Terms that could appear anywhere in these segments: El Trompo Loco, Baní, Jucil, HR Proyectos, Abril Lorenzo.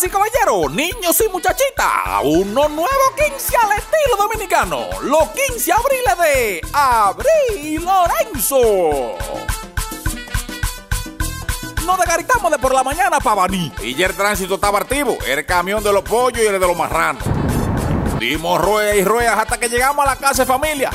Damas y caballeros, niños y muchachitas, uno nuevo 15 al estilo dominicano, los 15 abriles de Abril Lorenzo. Nos desgaritamos de por la mañana para Baní, y ya el tránsito estaba activo, el camión de los pollos y el de los marranos. Dimos ruedas y ruedas hasta que llegamos a la casa de familia.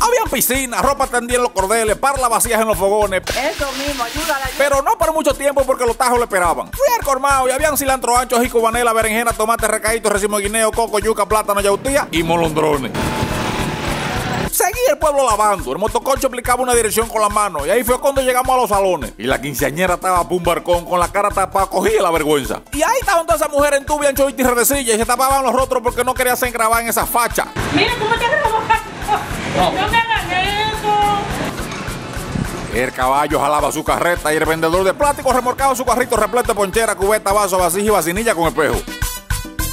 Habían piscinas, ropa tendida en los cordeles, parlas vacías en los fogones. Eso mismo, ayúdala. Pero no por mucho tiempo porque los tajos le esperaban. Fui al colmado y habían cilantro ancho, jico, vanela, berenjena, tomate, recaíto, racimo de guineo, coco, yuca, plátano, yautía y molondrones. Seguí el pueblo lavando, el motoconcho aplicaba una dirección con la mano y ahí fue cuando llegamos a los salones. Y la quinceañera estaba pa' un barcón con la cara tapada, cogía la vergüenza. Y ahí estaban todas esas mujeres en tubi, anchovitas y redecillas y se tapaban los rostros porque no querían ser grabadas en esa facha. Mira cómo te no. ¡No me hagan eso! El caballo jalaba su carreta y el vendedor de plástico remorcaba su carrito repleto de ponchera, cubeta, vaso, vasija y vacinilla con espejo.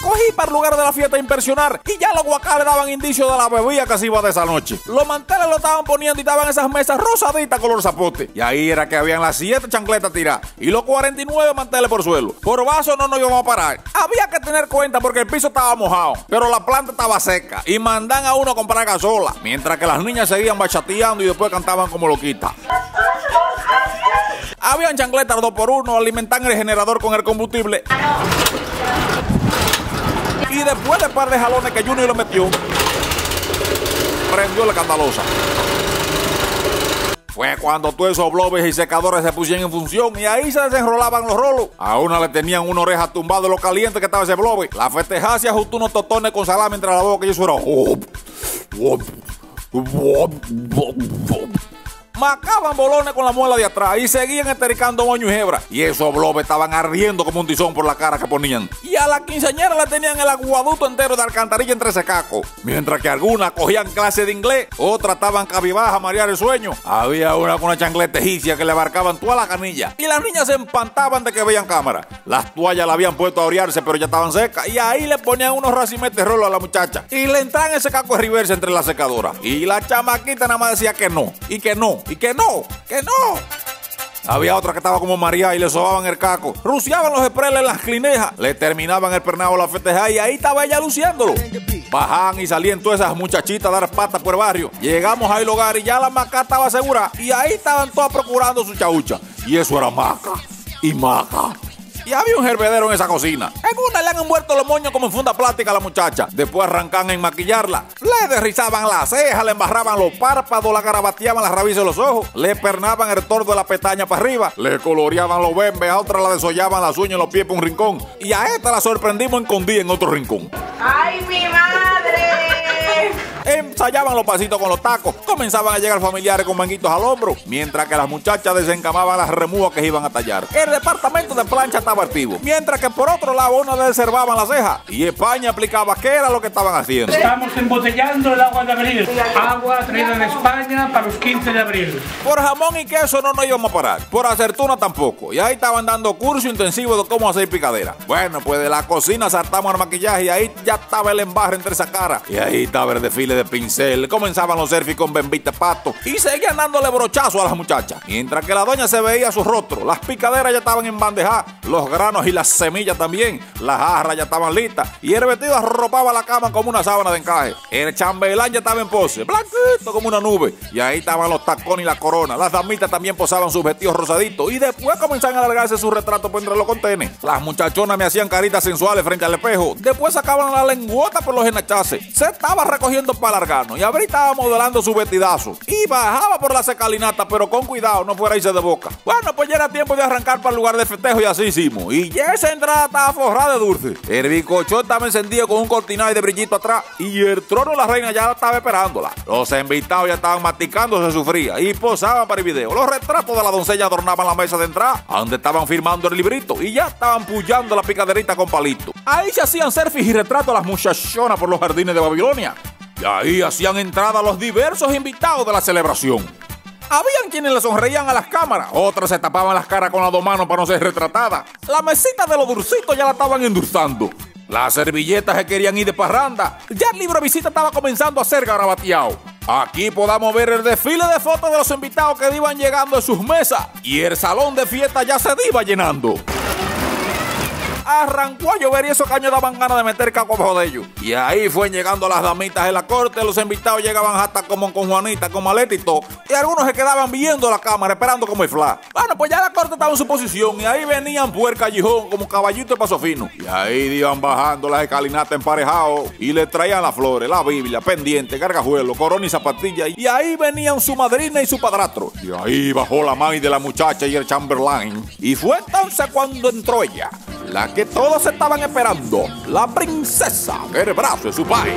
Cogí para el lugar de la fiesta a impresionar y ya los guacales daban indicios de la bebida que se iba de esa noche. Los manteles lo estaban poniendo y estaban esas mesas rosaditas color zapote. Y ahí era que habían las 7 chancletas tiradas y los 49 manteles por suelo. Por vaso no nos íbamos a parar. Había que tener cuenta porque el piso estaba mojado, pero la planta estaba seca y mandan a uno a comprar gasola, mientras que las niñas seguían bachateando y después cantaban como loquitas. Habían chancletas 2x1, alimentaban el generador con el combustible. Y después de par de jalones que Junior lo metió, prendió la escandalosa. Fue cuando todos esos bloves y secadores se pusieron en función y ahí se desenrolaban los rolos. A una le tenían una oreja tumbada de lo caliente que estaba ese blobe. La festejada se ajustó unos totones con salame entre la boca y eso era... Macaban bolones con la muela de atrás y seguían estericando moño y hebra. Y esos blobes estaban ardiendo como un tizón por la cara que ponían. Y a la quinceañera le tenían el aguaduto entero de alcantarilla entre secacos. Mientras que algunas cogían clase de inglés, otras estaban cabibajas a marear el sueño. Había una con una chancleta egipcia que le abarcaban toda la canilla. Y las niñas se empantaban de que veían cámara. Las toallas la habían puesto a orearse, pero ya estaban secas. Y ahí le ponían unos racimetes rolos a la muchacha. Y le entraban el secaco de reversa entre la secadora. Y la chamaquita nada más decía que no, y que no. Y que no, que no. Había otra que estaba como María y le sobaban el caco, ruciaban los espreles en las clinejas, le terminaban el pernado a la festejada y ahí estaba ella luciéndolo. Bajaban y salían todas esas muchachitas a dar patas por el barrio. Llegamos ahí al hogar y ya la maca estaba segura y ahí estaban todas procurando su chaucha. Y eso era maca y maca. Y había un hervedero en esa cocina. En una le han envuelto los moños como en funda plástica a la muchacha. Después arrancaban en maquillarla. Le desrizaban las cejas, le embarraban los párpados, la garabateaban las rabices de los ojos, le pernaban el tordo de la pestaña para arriba, le coloreaban los bembes, a otra la desollaban las uñas en los pies para un rincón. Y a esta la sorprendimos escondida en otro rincón. ¡Ay, mi madre! Ensayaban los pasitos con los tacos. Comenzaban a llegar familiares con manguitos al hombro, mientras que las muchachas desencamaban las remudas que iban a tallar. El departamento de plancha estaba activo, mientras que por otro lado uno le cerbaban las cejas y España aplicaba qué era lo que estaban haciendo. Estamos embotellando el agua de abril. Agua traída de España para los 15 de abril. Por jamón y queso no nos íbamos a parar. Por aceituna tampoco. Y ahí estaban dando curso intensivo de cómo hacer picadera. Bueno, pues de la cocina saltamos al maquillaje y ahí ya estaba el embarre entre esa cara. Y ahí estaba el desfile de pincel, comenzaban los selfies con bembita pato y seguían dándole brochazo a las muchachas, mientras que la doña se veía su rostro, las picaderas ya estaban en bandeja, los granos y las semillas también, las jarras ya estaban listas y el vestido arropaba la cama como una sábana de encaje, el chambelán ya estaba en pose, blanquito como una nube y ahí estaban los tacones y la corona, las damitas también posaban sus vestidos rosaditos y después comenzaban a alargarse sus retratos por entre los contenes, las muchachonas me hacían caritas sensuales frente al espejo, después sacaban la lengüota por los enachaces, se estaba recogiendo para largarnos y Abril estaba modelando su vestidazo y bajaba por la escalinata pero con cuidado no fuera irse de boca. Bueno, pues ya era tiempo de arrancar para el lugar de festejo y así hicimos y ya esa entrada estaba forrada de dulce, el bizcocho estaba encendido con un cortinaje de brillito atrás y el trono de la reina ya estaba esperándola, los invitados ya estaban masticándose su fría y posaban para el video, los retratos de la doncella adornaban la mesa de entrada donde estaban firmando el librito y ya estaban pullando la picaderita con palito, ahí se hacían selfies y retratos a las muchachonas por los jardines de Babilonia. Y ahí hacían entrada los diversos invitados de la celebración. Habían quienes le sonreían a las cámaras, otras se tapaban las caras con las dos manos para no ser retratadas. La mesita de los dulcitos ya la estaban endulzando. Las servilletas se querían ir de parranda. Ya el libro de visita estaba comenzando a ser garabateado. Aquí podamos ver el desfile de fotos de los invitados que iban llegando en sus mesas y el salón de fiesta ya se iba llenando. Arrancó a llover y esos caños daban ganas de meter caco bajo de ellos. Y ahí fue llegando las damitas de la corte, los invitados llegaban hasta como con Juanita, con maleta y todo. Y algunos se quedaban viendo la cámara, esperando como el flash. Bueno, pues ya la corte estaba en su posición y ahí venían por el callejón como caballito de paso fino. Y ahí iban bajando las escalinatas emparejados y le traían las flores, la Biblia, pendiente, gargajuelo, corona y zapatilla. Y ahí venían su madrina y su padrastro. Y ahí bajó la mami de la muchacha y el chamberlain. Y fue entonces cuando entró ella, la que todos estaban esperando, la princesa en el brazo de su padre.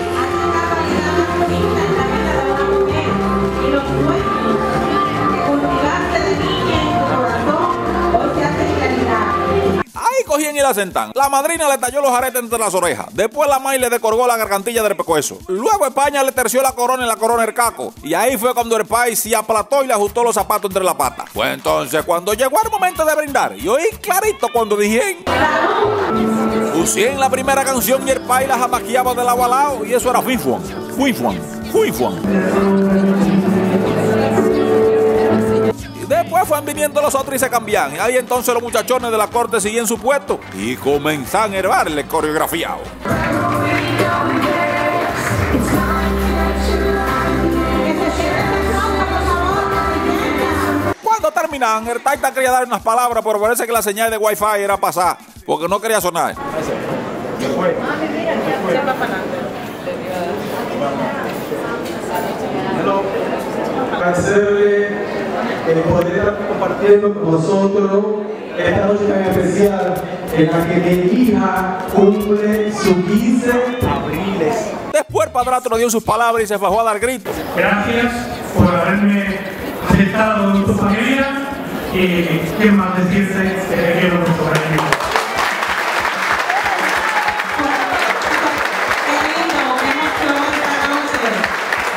Ahí cogían y la sentan. La madrina le talló los aretes entre las orejas. Después la maíz le decorgó la gargantilla del pecueso. Luego España le terció la corona el caco. Y ahí fue cuando el país se aplató y le ajustó los zapatos entre las patas. Fue entonces cuando llegó el momento de brindar. Y oí clarito cuando dije... Pusieron la primera canción y el país la jamaqueaba de lado a lado. Y eso era Fuifuan, Fuifuan, Fuifuan. Después fueron viniendo los otros y se cambian. Y ahí entonces los muchachones de la corte siguen su puesto y comenzan a hervarle coreografiado. Cuando terminan, el Taita quería dar unas palabras, pero parece que la señal de Wi-Fi era pasar, porque no quería sonar. El poder estar compartiendo con vosotros esta noche tan especial en la que mi hija cumple sus 15 abriles. Después el padrastro dio sus palabras y se fajó a dar gritos. Gracias por haberme aceptado en tu familia y qué más decirte que quiero mucho para ti.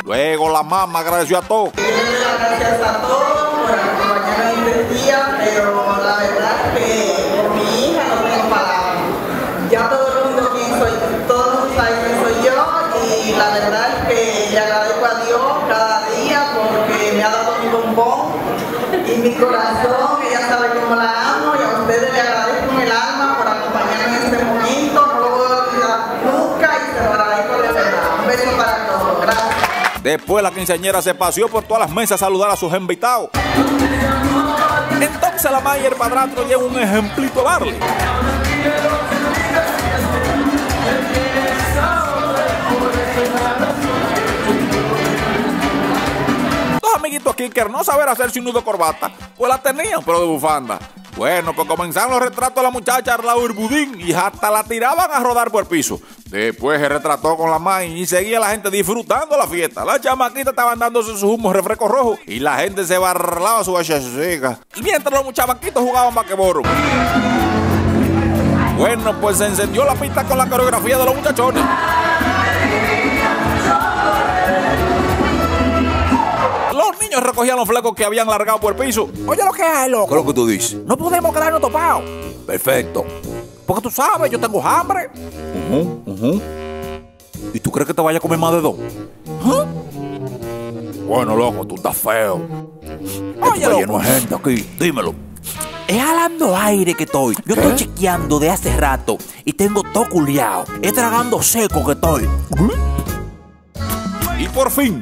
Luego la mamá agradeció a todos. Gracias a todos por acompañarme este día, pero la verdad es que con mi hija no tengo palabras. Ya todo el mundo quién soy, todos saben quién soy yo y la verdad es que le agradezco a Dios cada día porque me ha dado mi bombón y mi corazón, ella sabe cómo la amo y a ustedes le agradezco en el alma por acompañarme en este momento, no lo voy a olvidar nunca y se lo agradezco de verdad. Un beso para todos, gracias. Después la quinceañera se paseó por todas las mesas a saludar a sus invitados. Entonces la madre y el padrastro llevan un ejemplito a darle. Dos amiguitos aquí que no saber hacerse un nudo corbata, pues la tenían pero de bufanda. Bueno, pues comenzaron los retratos de la muchacha al lado del budín y hasta la tiraban a rodar por el piso. Después se retrató con la maíz y seguía la gente disfrutando la fiesta. Las chamaquitas estaban dándose sus humos refrescos rojos y la gente se barlaba su hachasica, mientras los chamaquitos jugaban vaqueboro. Bueno, pues se encendió la pista con la coreografía de los muchachones. Ellos recogían los flecos que habían largado por el piso. Oye, lo que es, loco. ¿Qué es lo que tú dices? No podemos quedarnos topados. Perfecto. Porque tú sabes, yo tengo hambre. ¿Y tú crees que te vaya a comer más de dos? ¿Ah? Bueno, loco, tú estás feo. Oye, loco. Lleno de gente aquí. Dímelo. Es jalando aire que estoy. Yo estoy chequeando de hace rato y tengo todo culiao. Es tragando seco que estoy. Y por fin,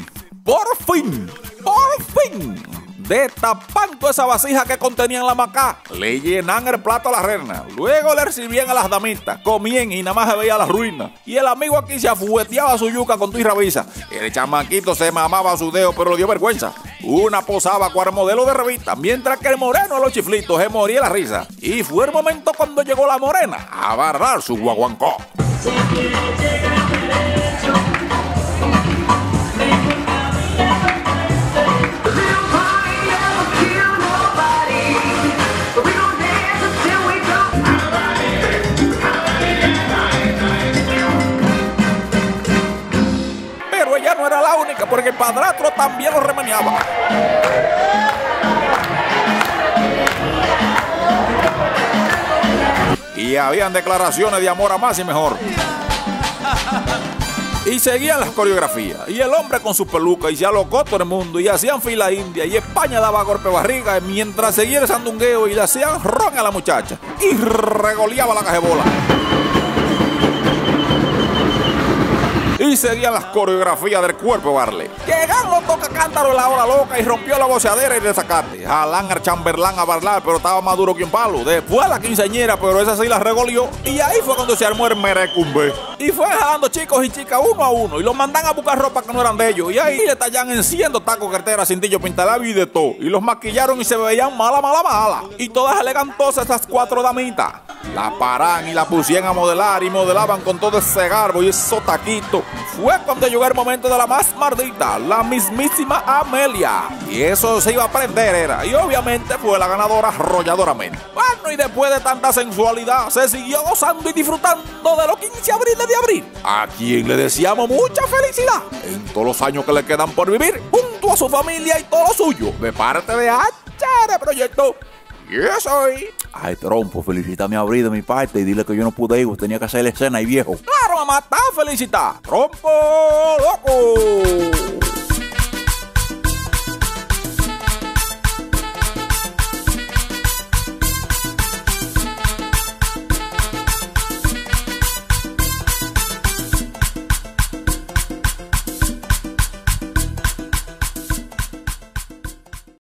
destapando esa vasija que contenían la macá, le llenan el plato a la reina, luego le recibían a las damitas, comían y nada más se veía las ruinas. Y el amigo aquí se afueteaba su yuca con tu y rabisa. El chamaquito se mamaba su dedo, pero le dio vergüenza. Una posaba cual modelo de revista, mientras que el moreno a los chiflitos se moría la risa. Y fue el momento cuando llegó la morena a barrar su guaguancó. Porque el padrastro también lo remaneaba. Y habían declaraciones de amor a más y mejor. Y seguían las coreografías, y el hombre con su peluca, y se alocó todo el mundo, y hacían fila india, y España daba golpe barriga, mientras seguía el sandungueo, y le hacían ron a la muchacha, y regoleaba la cajebola. Y seguían las coreografías del cuerpo Barley. Llegan los tocacántaros en la hora loca y rompió la boceadera y desacate. Jalán al chamberlán a bailar, pero estaba más duro que un palo. Después la quinceañera, pero esa sí la regolió. Y ahí fue cuando se armó el merecumbe. Y fue jalando chicos y chicas uno a uno. Y los mandan a buscar ropa que no eran de ellos. Y ahí le tallan enciendo tacos, carteras, cintillos, pintalabio y de todo. Y los maquillaron y se veían mala, mala, mala. Y todas elegantosas esas cuatro damitas. La paran y la pusieron a modelar y modelaban con todo ese garbo y esos taquitos. Fue cuando llegó el momento de la más maldita, la mismísima Amelia. Y eso se iba a aprender era. Y obviamente fue la ganadora arrolladoramente. Bueno, y después de tanta sensualidad, se siguió gozando y disfrutando de los 15 abriles de abril. A quien le deseamos mucha felicidad en todos los años que le quedan por vivir, junto a su familia y todo lo suyo, de parte de HR Proyectos. Yo soy... Ay, Trompo, felicítame a Abril de mi parte y dile que yo no pude ir, tenía que hacer la escena y viejo. Claro, mamá, está felicitada. Trompo Loco.